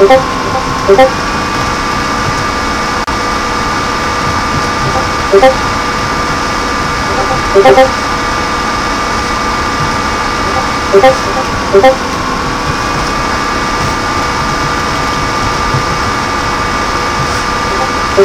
Okay. Okay. Okay. Okay. Okay.